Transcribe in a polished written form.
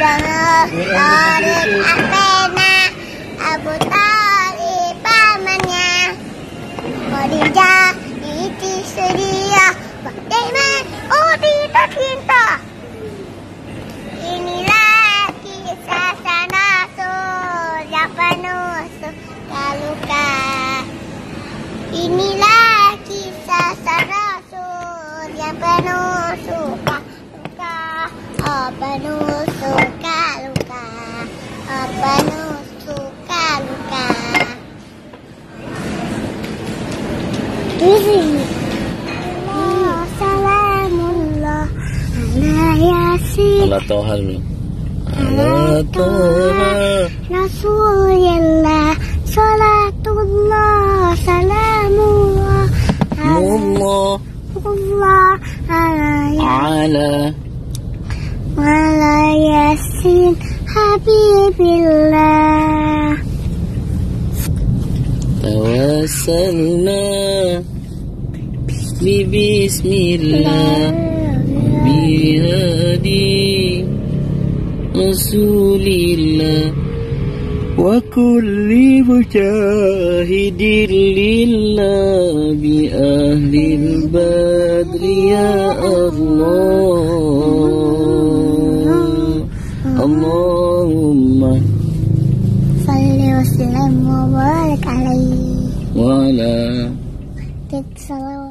Tarik Athena, Abu Talib pamannya, Khadijah itu Suriah, Fatimah oh tidak cinta. Inilah kisah sana surga penuh suka luka. Inilah kisah sana surga penuh suka luka. Oh penuh suka luka. Oh penuh suka luka. Allah Toha Allah Toha Rasulullah Salatullah Salamullah Allah Allah Ala Yasin Habibillah Tawassalna Bismillah بهدي رسول الله وكل مجاهد لله بأهل البدر يا الله اللهم صل وسلم وبارك عليه وعلى